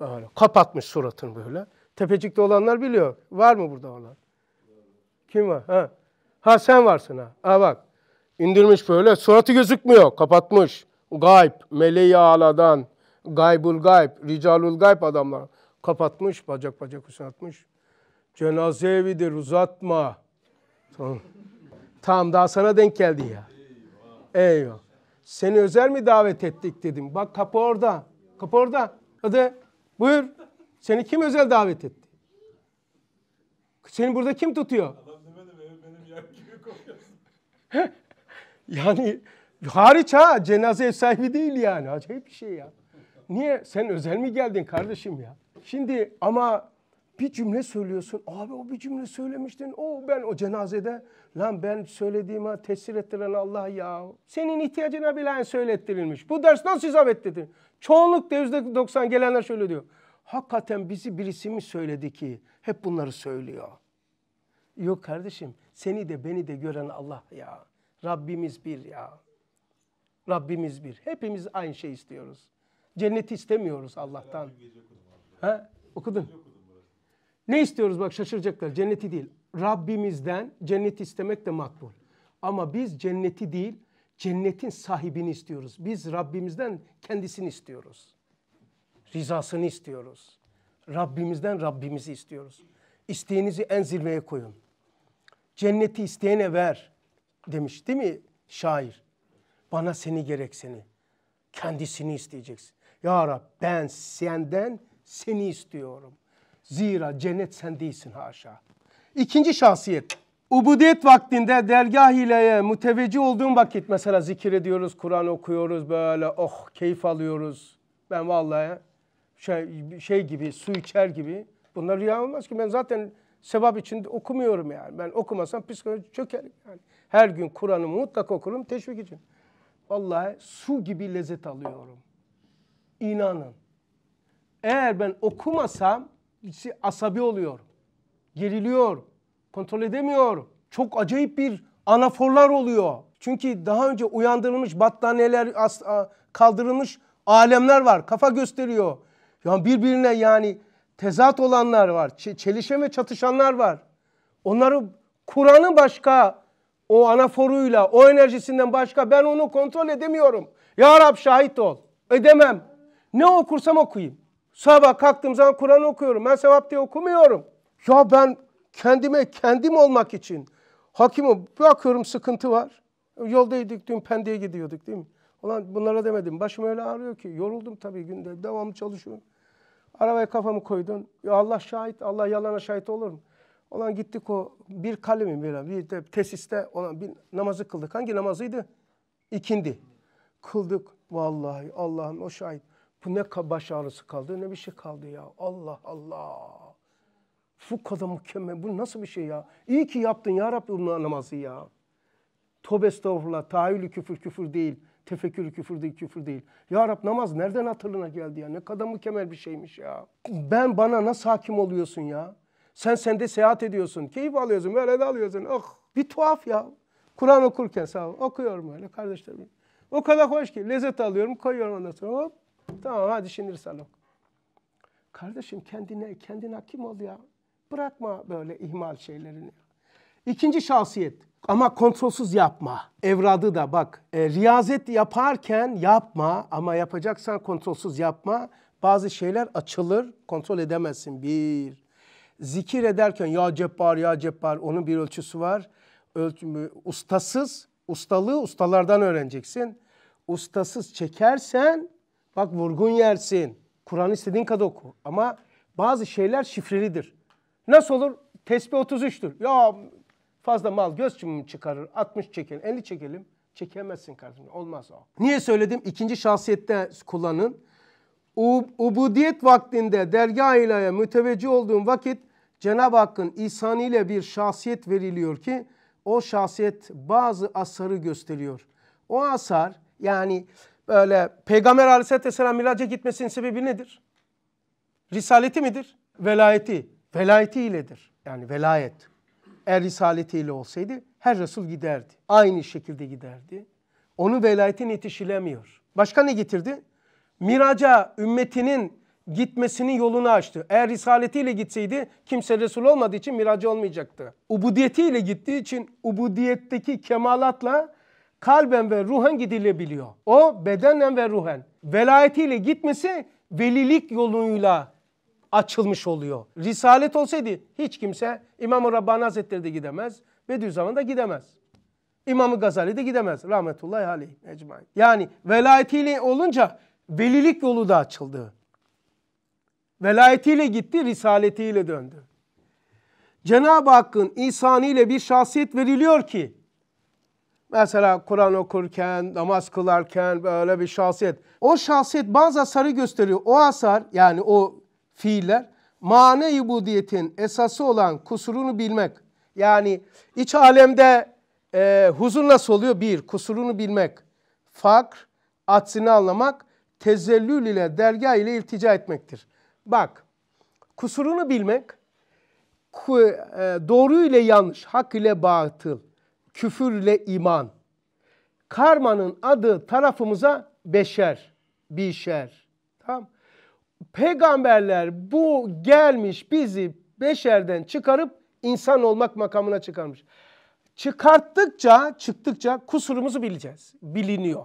Böyle kapatmış suratını böyle. Tepecikte olanlar biliyor. Var mı burada olan? Kim var? Ha, ha sen varsın ha. Ha bak. İndirmiş böyle. Suratı gözükmüyor. Kapatmış. Gayb. Meleği aladan. Gaybul gayb. Ricalul gayb adamlar. Kapatmış. Bacak üstüne atmış. Cenaze evidir. Uzatma. Tamam. Tam daha sana denk geldi ya. Eyvah. Eyvah. Seni özel mi davet ettik dedim. Bak kapı orada. Kapı orada. Hadi buyur. Seni kim özel davet etti? Seni burada kim tutuyor? Adam demedi benim yer gibi koyuyorsun. Yani hariç ha. Cenaze ev sahibi değil yani. Acayip bir şey ya. Niye? Sen özel mi geldin kardeşim ya? Şimdi ama... Bir cümle söylüyorsun. Abi o bir cümle söylemiştin. O ben o cenazede. Lan ben söylediğime tesir ettiren Allah ya. Senin ihtiyacına bile söylettirilmiş. Bu ders nasıl isabet dedi. Çoğunlukta %90 gelenler şöyle diyor. Hakikaten bizi birisi mi söyledi ki? Hep bunları söylüyor. Yok kardeşim. Seni de beni de gören Allah ya. Rabbimiz bir ya. Rabbimiz bir. Hepimiz aynı şey istiyoruz. Cenneti istemiyoruz Allah'tan. Ha? Okudun. Ne istiyoruz bak şaşıracaklar. Cenneti değil. Rabbimizden cennet istemek de makbul. Ama biz cenneti değil, cennetin sahibini istiyoruz. Biz Rabbimizden kendisini istiyoruz. Rızasını istiyoruz. Rabbimizden Rabbimizi istiyoruz. İsteğinizi en zirveye koyun. Cenneti isteyene ver demiş değil mi şair? Bana seni gerek seni. Kendisini isteyeceksin. Ya Rab ben senden seni istiyorum. Zira cennet sen değilsin haşa. İkinci şahsiyet. Ubudiyet vaktinde dergah ileye müteveccih olduğum vakit mesela zikir ediyoruz, Kur'an okuyoruz böyle oh keyif alıyoruz. Ben vallahi şey gibi su içer gibi bunlar rüya olmaz ki ben zaten sevap için okumuyorum yani. Ben okumasam psikoloji çökerim yani. Her gün Kur'an'ı mutlaka okurum teşvik için. Vallahi su gibi lezzet alıyorum. İnanın. Eğer ben okumasam asabi oluyorum, geriliyorum, kontrol edemiyorum. Çok acayip bir anaforlar oluyor. Çünkü daha önce uyandırılmış battaniyeler kaldırılmış alemler var. Kafa gösteriyor. Yani birbirine yani tezat olanlar var. Çelişen ve çatışanlar var. Onları Kur'an'ı başka o anaforuyla, o enerjisinden başka ben onu kontrol edemiyorum. Ya Rab şahit ol. Edemem. Ne okursam okuyayım. Sabah kalktığım zaman Kur'an okuyorum. Ben sevap diye okumuyorum. Ya ben kendim olmak için. Hakimim bakıyorum sıkıntı var. Yoldaydık dün Pendik'e gidiyorduk değil mi? Ulan bunlara demedim. Başım öyle ağrıyor ki. Yoruldum tabii günde. Devamlı çalışıyorum. Arabaya kafamı koydum. Ya Allah şahit. Allah yalana şahit olur mu? Ulan gittik o bir kalemim bir de tesiste olan bir namazı kıldık. Hangi namazıydı? İkindi. Kıldık. Vallahi Allah'ım o şahit. Bu ne baş ağrısı kaldı, ne bir şey kaldı ya. Allah Allah. Bu kadar mükemmel. Bu nasıl bir şey ya? İyi ki yaptın ya Rabbi bu namazı ya. Tövbe estağfurullah. Tahayyülü küfür değil. Tefekkürü küfür değil. Ya Rabbi namaz nereden hatırına geldi ya? Ne kadar mükemmel bir şeymiş ya. Bana nasıl hakim oluyorsun ya? Sende seyahat ediyorsun. Keyif alıyorsun, böyle de alıyorsun. Oh, bir tuhaf ya. Kur'an okurken sağ ol. Okuyorum öyle kardeşlerim. O kadar hoş ki. Lezzet alıyorum, koyuyorum ondan sonra hop. Tamam hadi şimdi Risale oku. Kardeşim kendine hakim ol ya. Bırakma böyle ihmal şeylerini. İkinci şahsiyet. Ama kontrolsüz yapma. Evradı da bak. Riyazet yaparken yapma ama yapacaksan kontrolsüz yapma. Bazı şeyler açılır. Kontrol edemezsin. Bir. Zikir ederken ya cebbar ya cebbar. Onun bir ölçüsü var. Ustasız. Ustalığı ustalardan öğreneceksin. Ustasız çekersen... Bak vurgun yersin. Kur'an istediğin kadar oku. Ama bazı şeyler şifrelidir. Nasıl olur? Tesbih 33'tür. Ya fazla mal göz mü çıkarır? 60 çekelim, 50 çekelim. Çekemezsin kardeşim. Olmaz o. Niye söyledim? İkinci şahsiyette kullanın. Ubudiyet vaktinde dergâh-ı ilahiye müteveccih olduğum vakit Cenab-ı Hakk'ın ihsanıyla bir şahsiyet veriliyor ki o şahsiyet bazı asarı gösteriyor. O asar yani böyle Peygamber Aleyhisselam miraca gitmesinin sebebi nedir? Risaleti midir? Velayeti. Velayeti iledir. Yani velayet. Eğer risaletiyle olsaydı her Resul giderdi. Aynı şekilde giderdi. Onun velayetine yetişilemiyor. Başka ne getirdi? Miraca ümmetinin gitmesinin yolunu açtı. Eğer risaletiyle gitseydi kimse Resul olmadığı için miracı olmayacaktı. Ubudiyetiyle gittiği için ubudiyetteki kemalatla kalben ve ruhen gidilebiliyor. O bedenen ve ruhen. Velayetiyle gitmesi velilik yoluyla açılmış oluyor. Risalet olsaydı hiç kimse İmam-ı Rabbani Hazretleri de gidemez. Bediüzzaman da gidemez. İmam-ı Gazali de gidemez. Rahmetullahi aleyh. Yani velayetiyle olunca velilik yolu da açıldı. Velayetiyle gitti, risaletiyle döndü. Cenab-ı Hakk'ın ihsanıyla bir şahsiyet veriliyor ki, mesela Kur'an okurken, namaz kılarken böyle bir şahsiyet. O şahsiyet bazı asarı gösteriyor. O asar yani o fiiller mane-i ubudiyetin esası olan kusurunu bilmek. Yani iç alemde huzur nasıl oluyor? Bir, kusurunu bilmek. Fakr, aczini anlamak, tezellül ile, dergâh ile iltica etmektir. Bak, kusurunu bilmek, doğru ile yanlış, hak ile batıl, küfür ile iman. Karmanın adı tarafımıza beşer, bişer. Tamam. Peygamberler bu gelmiş bizi beşerden çıkarıp insan olmak makamına çıkarmış. Çıktıkça kusurumuzu bileceğiz. Biliniyor.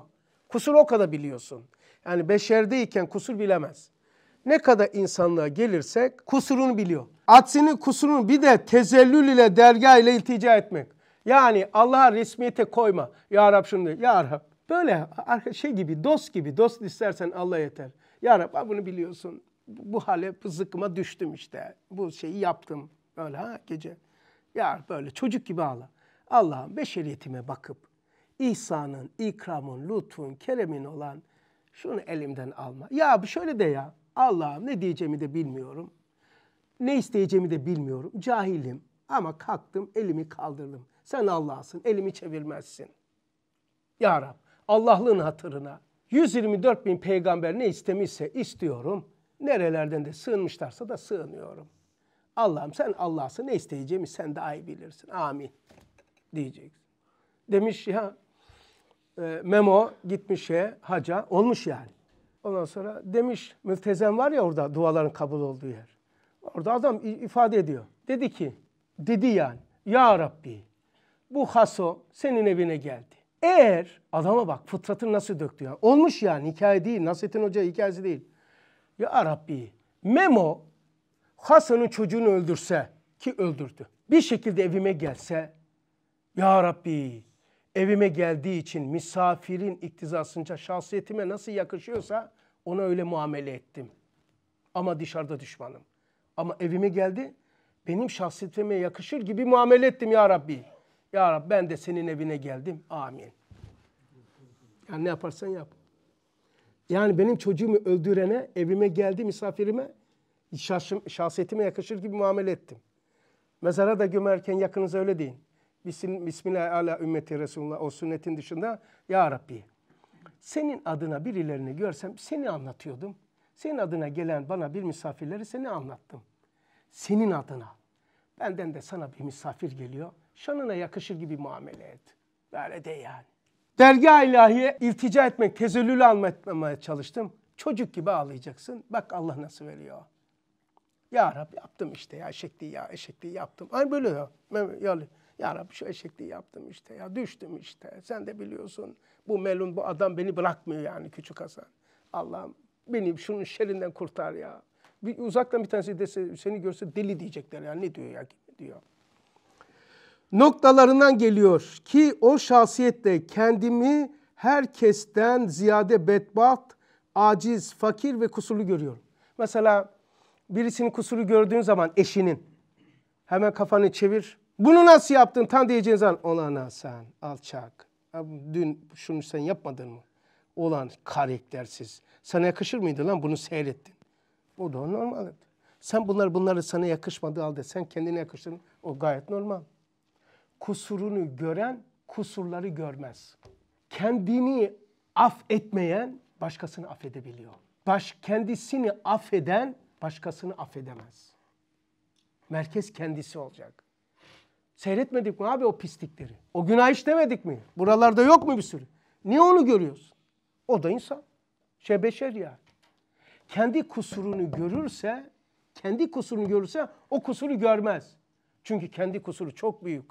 Kusur o kadar biliyorsun. Yani beşerdeyken kusur bilemez. Ne kadar insanlığa gelirsek kusurunu biliyor. Aksini kusurunu bir de tezellül ile dergâh ile iltica etmek. Yani Allah'a resmiyete koyma. Ya Rab şunu diyor. Ya Rab böyle şey gibi dost istersen Allah yeter. Ya Rab bunu biliyorsun. Bu hale zıkkıma düştüm işte. Bu şeyi yaptım. Böyle gece. Ya böyle çocuk gibi ağla. Allah'ım beşeriyetime bakıp ihsanın, ikramın, lütfun, keremin olan şunu elimden alma. Ya bu şöyle de ya. Allah'ım ne diyeceğimi de bilmiyorum. Ne isteyeceğimi de bilmiyorum. Cahilim ama kalktım elimi kaldırdım. Sen Allah'sın elimi çevirmezsin. Ya Rab Allah'lığın hatırına 124 bin peygamber ne istemişse istiyorum. Nerelerden de sığınmışlarsa da sığınıyorum. Allah'ım sen Allah'sın ne isteyeceğimi sen daha iyi bilirsin. Amin diyeceksin. Demiş ya Memo gitmiş haca olmuş yani. Ondan sonra demiş müftezem var ya orada duaların kabul olduğu yer. Orada adam ifade ediyor. Dedi yani ya Rabbi bu haso senin evine geldi. Eğer adama bak fıtratın nasıl döktü ya. Olmuş yani hikaye değil. Nasrettin Hoca hikayesi değil. Ya Rabbi Memo Hasan'ın çocuğunu öldürse ki öldürdü. Bir şekilde evime gelse ya Rabbi evime geldiği için misafirin iktizasınca şahsiyetime nasıl yakışıyorsa ona öyle muamele ettim. Ama dışarıda düşmanım. Ama evime geldi benim şahsiyetime yakışır gibi muamele ettim ya Rabbi. Ya Rabbi ben de senin evine geldim. Amin. Yani ne yaparsan yap. Yani benim çocuğumu öldürene, evime geldi misafirime, şahsiyetime yakışır gibi muamele ettim. Mezara da gömerken yakınıza öyle deyin. Bismillah ala ümmeti Resulullah o sünnetin dışında. Ya Rabbi senin adına birilerini görsem seni anlatıyordum. Senin adına gelen bana bir misafirleri seni anlattım. Senin adına. Benden de sana bir misafir geliyor. Şanına yakışır gibi muamele et. Böyle de yani. Dergâh-ı ilahiye iltica etmek, tezellülü anlatmaya çalıştım. Çocuk gibi ağlayacaksın. Bak Allah nasıl veriyor. Ya Rabbi yaptım işte ya eşekliği yaptım. Aynı böyle ya. Ya Rabbi şu eşekliği yaptım işte ya düştüm işte. Sen de biliyorsun bu melun bu adam beni bırakmıyor yani küçük Hasan. Allah'ım beni şunun şerrinden kurtar ya. Bir, uzaktan bir tanesi dese, seni görse deli diyecekler yani ne diyor ya diyor. Noktalarından geliyor ki o şahsiyetle kendimi herkesten ziyade bedbaht, aciz, fakir ve kusurlu görüyorum. Mesela birisinin kusuru gördüğün zaman eşinin Hemen kafanı çevir. Bunu nasıl yaptın? Tam diyeceğin zaman olan Hasan alçak. Dün şunu sen yapmadın mı? Olan karaktersiz. Sana yakışır mıydı lan? Bunu seyrettin. O da normal. Sen bunları sana yakışmadığı halde sen kendine yakıştın. O gayet normal. Kusurunu gören kusurları görmez. Kendini affetmeyen başkasını affedebiliyor. Kendisini affeden başkasını affedemez. Merkez kendisi olacak. Seyretmedik mi abi o pislikleri? O günah işlemedik mi? Buralarda yok mu bir sürü? Niye onu görüyorsun? O da insan. Beşer ya. Kendi kusurunu görürse o kusuru görmez. Çünkü kendi kusuru çok büyük.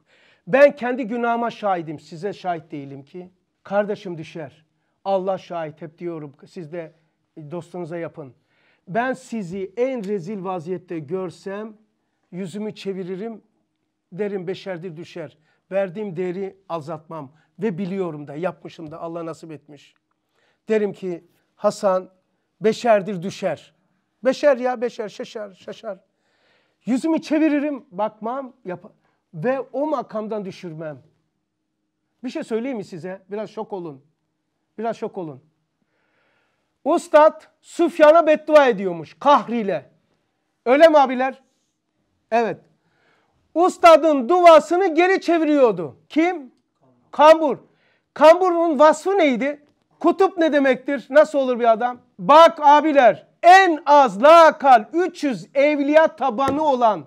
Ben kendi günahıma şahidim. Size şahit değilim ki. Kardeşim düşer. Allah şahit hep diyorum. Siz de dostunuza yapın. Ben sizi en rezil vaziyette görsem yüzümü çeviririm. Derim beşerdir düşer. Verdiğim değeri azaltmam. Ve biliyorum da yapmışım da Allah nasip etmiş. Derim ki Hasan beşerdir düşer. Beşer ya beşer şaşar. Yüzümü çeviririm bakmam ve o makamdan düşürmem. Bir şey söyleyeyim mi size? Biraz şok olun. Ustad Süfyan'a beddua ediyormuş kahriyle. Öyle mi abiler? Evet. Ustadın duasını geri çeviriyordu. Kim? Kambur. Kambur'un vasfı neydi? Kutup ne demektir? Nasıl olur bir adam? Bak abiler, en az lakal 300 evliya tabanı olan,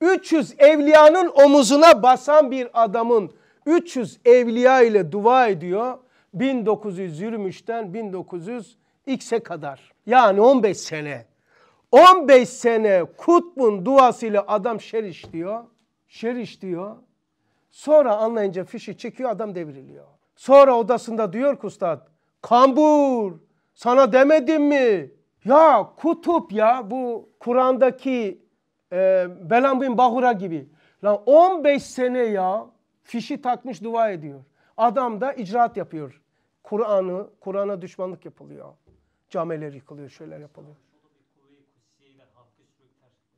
300 evliyanın omuzuna basan bir adamın 300 evliya ile dua ediyor. 1923'ten 1900x'e kadar. Yani 15 sene. 15 sene kutbun duasıyla adam şer işliyor. Sonra anlayınca fişi çekiyor, adam devriliyor. Sonra odasında diyor ki ustad, Kambur sana demedim mi? Ya kutup ya bu Kur'an'daki Belam bin Bahura gibi. Lan 15 sene ya fişi takmış dua ediyor. Adam da icraat yapıyor. Kur'an'a düşmanlık yapılıyor. Camiler yıkılıyor, şeyler yapılıyor.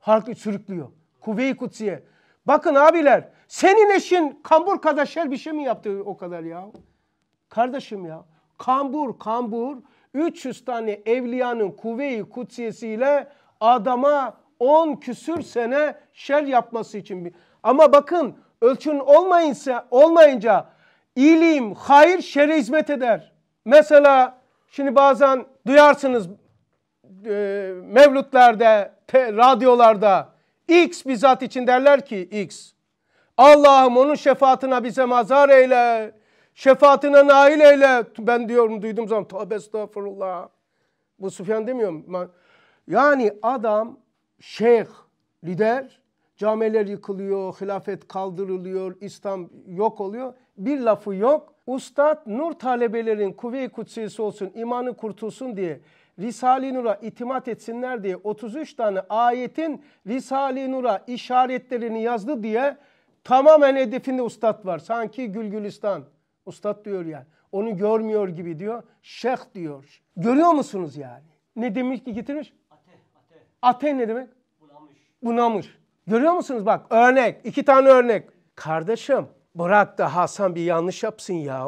Halkı sürüklüyor. Kuvve-i Kutsiye. Bakın abiler, senin eşin Kambur kadar şer bir şey mi yaptı o kadar ya? Kardeşim ya. Kambur 300 tane evliyanın Kuvve-i Kutsiyesiyle adama 10 küsür sene şer yapması için. Ama bakın ölçün olmayınca iyiliğim, hayır şere hizmet eder. Mesela şimdi bazen duyarsınız mevlütlerde, radyolarda X bizzat için derler ki X. Allah'ım onun şefaatine bize mazhar eyle. Şefaatine nail eyle. Ben diyorum duyduğum zaman tövbe estağfurullah. Bu Süfyan demiyorum. Yani adam şeyh, lider, camiler yıkılıyor, hilafet kaldırılıyor, İslam yok oluyor. Bir lafı yok. Ustad nur talebelerin kuvve-i kutsiyesi olsun, imanı kurtulsun diye Risale-i Nur'a itimat etsinler diye 33 tane ayetin Risale-i Nur'a işaretlerini yazdı diye tamamen hedefinde ustad var. Sanki Gülgülistan. Ustad diyor yani. Onu görmüyor gibi diyor. Şeyh diyor. Görüyor musunuz yani? Ne demiş ki getirmiş? Ate ne demek? Bunamış. Görüyor musunuz bak örnek. 2 tane örnek. Kardeşim bırak da Hasan bir yanlış yapsın ya.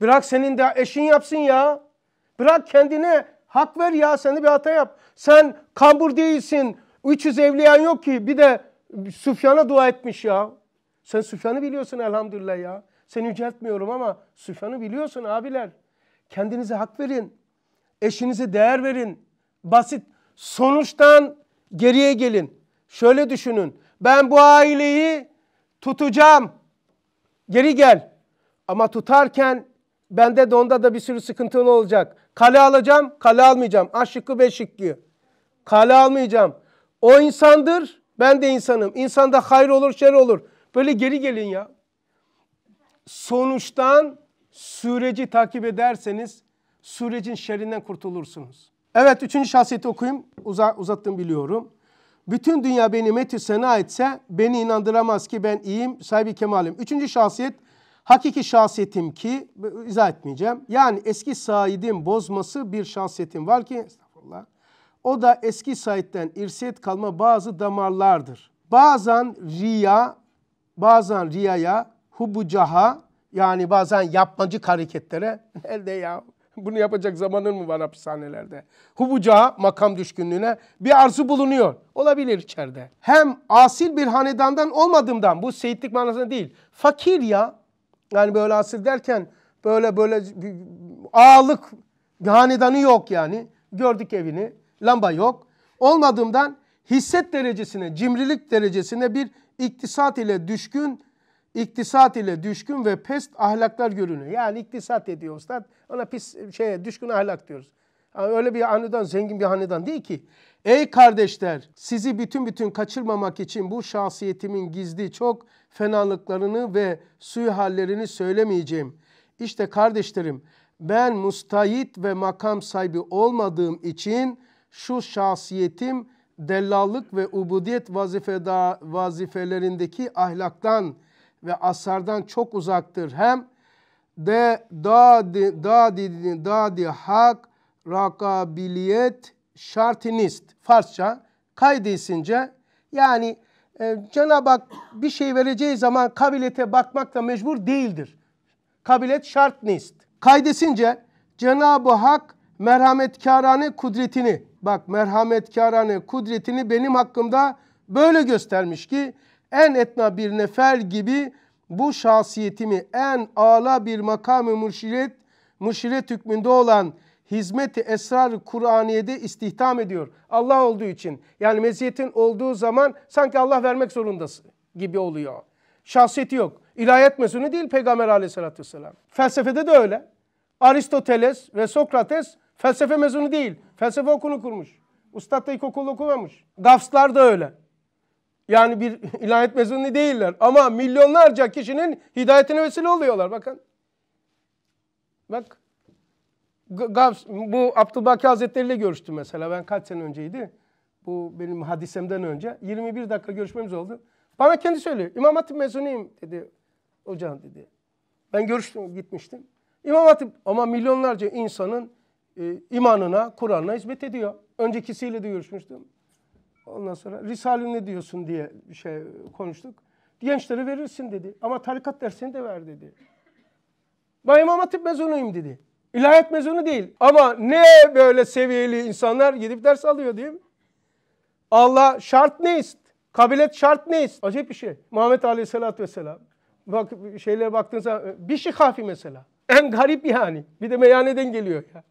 Bırak senin de eşin yapsın ya. Bırak kendine hak ver ya, sen de bir hata yap. Sen Kambur değilsin, 300 evliyan yok ki, bir de Süfyan'a dua etmiş ya. Sen Süfyan'ı biliyorsun elhamdülillah ya. Seni yüceltmiyorum ama Süfyan'ı biliyorsun abiler. Kendinize hak verin, eşinize değer verin. Basit sonuçtan geriye gelin. Şöyle düşünün, ben bu aileyi tutacağım, geri gel ama tutarken bende de onda da bir sürü sıkıntılı olacak. Kale alacağım, kale almayacağım. A şıkkı, B şıkkı. Kale almayacağım. O insandır, ben de insanım. İnsanda hayır olur, şer olur. Böyle geri gelin ya. Sonuçtan süreci takip ederseniz sürecin şerrinden kurtulursunuz. Evet, 3. şahsiyeti okuyayım. Uzattım biliyorum. Bütün dünya beni metü sena etse beni inandıramaz ki ben iyiyim, sahibi kemalim. 3. şahsiyet. Hakiki şahsiyetim ki, izah etmeyeceğim. Yani eski saidim bozması bir şahsiyetim var ki, estağfurullah. O da eski saidden irsiyet kalma bazı damarlardır. Bazen riyaya, hubucaha, yani bazen yapmacık hareketlere, nerede ya? Bunu yapacak zamanın mı var hapishanelerde? Hubucaha, makam düşkünlüğüne bir arzu bulunuyor. Olabilir içeride. Hem asil bir hanedandan olmadığımdan, bu seyitlik manasında değil, fakir ya. Yani böyle asil derken böyle ağalık hanedanı yok yani. Gördük evini, lamba yok. Olmadığımdan hisset derecesine, cimrilik derecesine bir iktisat ile düşkün ve pes ahlaklar görünüyor. Yani iktisat ediyor ustad. Ona düşkün ahlak diyoruz. Yani öyle bir hanedan, zengin bir hanedan değil ki. Ey kardeşler, sizi bütün kaçırmamak için bu şahsiyetimin gizli çok fenalıklarını ve suihallerini söylemeyeceğim. İşte kardeşlerim, ben müstahit ve makam sahibi olmadığım için şu şahsiyetim dellallık ve ubudiyet vazifelerindeki ahlaktan ve asardan çok uzaktır. Hem de dadi hak rakabiliyet şartinist, Farsça kaydesince, yani Cenab-ı Hak bir şey vereceği zaman kabilete bakmakla mecbur değildir. Kabilet şartnist. Kaydesince Cenab-ı Hak merhametkârane kudretini, bak merhametkârane kudretini benim hakkımda böyle göstermiş ki en etna bir nefer gibi bu şahsiyetimi en âlâ bir makam-ı mürşiret hükmünde olan hizmet-i esrar-ı Kur'aniye'de istihdam ediyor. Allah olduğu için, yani meziyetin olduğu zaman sanki Allah vermek zorundasın gibi oluyor. Şahsiyeti yok. İlahiyat mezunu değil Peygamber aleyhissalatü vesselam. Felsefede de öyle. Aristoteles ve Sokrates felsefe mezunu değil. Felsefe okulu kurmuş. Üstad da ilkokulu okumamış. Gafslar da öyle. Yani bir ilahiyat mezunu değiller. Ama milyonlarca kişinin hidayetine vesile oluyorlar. Bakın. Bak. Gafs, bu Abdülbaki Hazretleri ile görüştüm mesela. Ben kaç sene önceydi? Bu benim hadisemden önce. 21 dakika görüşmemiz oldu. Bana kendi söylüyor. İmam Hatip mezunuyum dedi. Hocam dedi. Ben görüştüm, gitmiştim. İmam Hatip ama milyonlarca insanın imanına, Kur'an'ına hizmet ediyor. Öncekisiyle de görüşmüştüm. Ondan sonra Risale-i ne diyorsun diye konuştuk. Gençlere verirsin dedi. Ama tarikat dersini de ver dedi. Ben İmam Hatip mezunuyum dedi. İlahiyat mezunu değil. Ama ne böyle seviyeli insanlar gidip ders alıyor diyeyim. Allah şart neyiz? Kabilet şart neyiz? Acayip bir şey. Muhammed Aleyhisselatü Vesselam. Bak şeylere baktığınızda bir şikafi mesela. En garip yani. Bir de meyhaneden geliyor ya.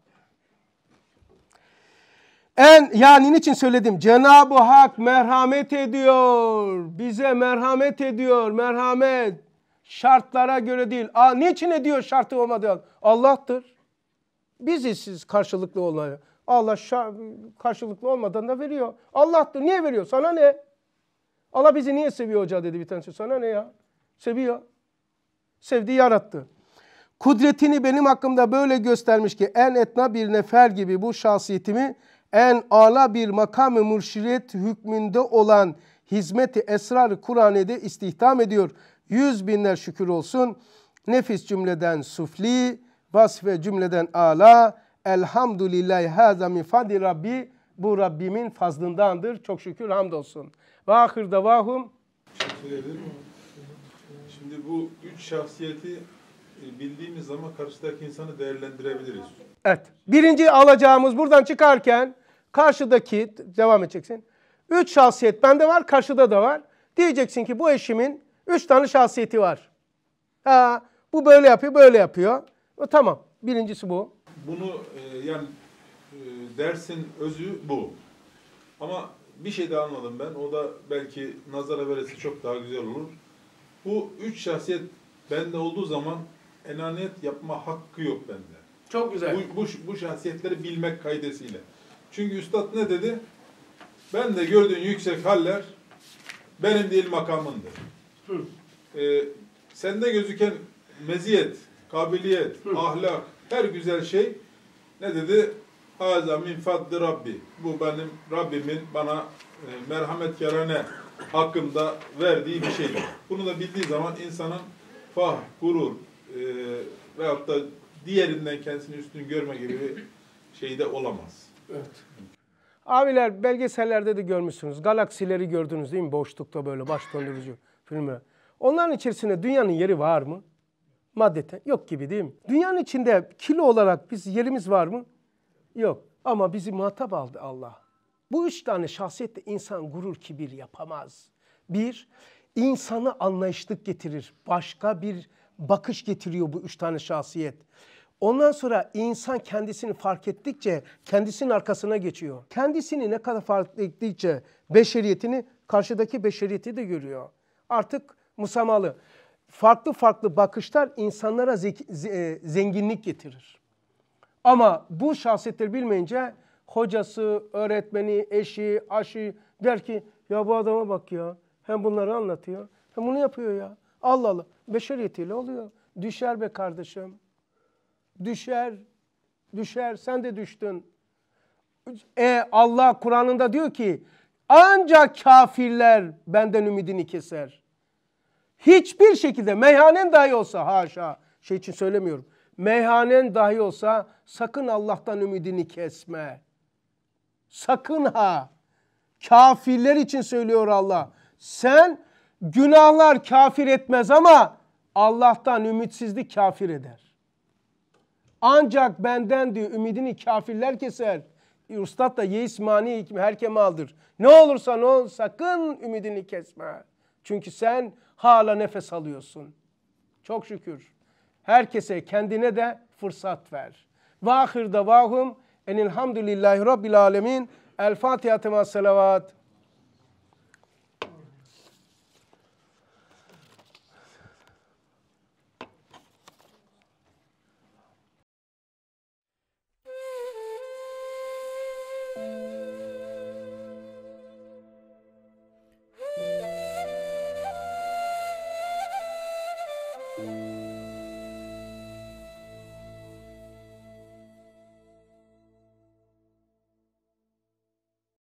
Yani niçin söyledim? Cenab-ı Hak merhamet ediyor. Bize merhamet ediyor. Merhamet. Şartlara göre değil. Aa, niçin ediyor şartı olmadığı? Allah'tır. Biziz siz karşılıklı olmayı. Allah karşılıklı olmadan da veriyor. Allah'tır. Niye veriyor? Sana ne? Allah bizi niye seviyor hoca dedi bir tanesi. Sana ne ya? Seviyor. Sevdi, yarattı. Kudretini benim hakkımda böyle göstermiş ki en etna bir nefer gibi bu şahsiyetimi en âlâ bir makam-ı mürşiret hükmünde olan hizmet-i esrar-ı Kur'aniye'de istihdam ediyor. 100 binler şükür olsun. Nefis cümleden sufli, vasfe cümleden âlâ. Elhamdülillahi hâzâ min fadli rabbi. Bu Rabbimin fazlındandır. Çok şükür, hamdolsun. Ve ahir davahum. Şimdi bu 3 şahsiyeti bildiğimiz zaman karşıdaki insanı değerlendirebiliriz. Evet. Birinci alacağımız buradan çıkarken karşıdaki, devam edeceksin. 3 şahsiyet bende var, karşıda da var. Diyeceksin ki bu eşimin 3 tane şahsiyeti var. Ha, bu böyle yapıyor, böyle yapıyor. Tamam. Birincisi bu. Bunu yani dersin özü bu. Ama bir şey de anladım ben. O da belki nazara verirse çok daha güzel olur. Bu 3 şahsiyet bende olduğu zaman enaniyet yapma hakkı yok bende. Çok güzel. Bu şahsiyetleri bilmek kaydesiyle. Çünkü üstad ne dedi? Ben de gördüğün yüksek haller benim değil makamındır. Sende gözüken meziyet, kabiliyet, ahlak, her güzel şey ne dedi? Haza min fadli Rabbi. Bu benim Rabbimin bana merhametkârane hakkımda verdiği bir şeydir. Bunu da bildiği zaman insanın fah, gurur veyahut da diğerinden kendisini üstün görme gibi bir şey de olamaz. Evet. Abiler, belgesellerde de görmüşsünüz. Galaksileri gördünüz değil mi? Boşlukta böyle baş döndürücü filmler. Onların içerisinde dünyanın yeri var mı? Maddeten yok gibi değil mi? Dünyanın içinde kilo olarak biz yerimiz var mı? Yok. Ama bizi muhatap aldı Allah. Bu üç tane şahsiyette insan gurur, kibir yapamaz. Bir, insanı anlayışlık getirir. Başka bir bakış getiriyor bu üç tane şahsiyet. Ondan sonra insan kendisini fark ettikçe kendisinin arkasına geçiyor. Kendisini ne kadar fark ettikçe beşeriyetini, karşıdaki beşeriyeti de görüyor. Artık musamalı. Farklı farklı bakışlar insanlara zenginlik getirir. Ama bu şahsiyetleri bilmeyince hocası, öğretmeni, eşi, aşı der ki ya bu adama bak ya. Hem bunları anlatıyor hem bunu yapıyor ya. Allah Allah. Beşeriyetiyle oluyor. Düşer be kardeşim. Düşer. Düşer. Sen de düştün. Allah Kur'an'ında diyor ki ancak kafirler benden ümidini keser. Hiçbir şekilde meyhanen dahi olsa, haşa şey için söylemiyorum. Meyhanen dahi olsa sakın Allah'tan ümidini kesme. Sakın ha. Kafirler için söylüyor Allah. Sen günahlar kafir etmez ama Allah'tan ümitsizlik kafir eder. Ancak benden diyor ümidini kafirler keser. Üstad da yeis mani hikmi her kemaldir. Ne olursan ol sakın ümidini kesme. Çünkü sen hala nefes alıyorsun. Çok şükür. Herkese, kendine de fırsat ver. Vahir davahum enilhamdülillahi rabbil alemin. El Fatiha tema selavat.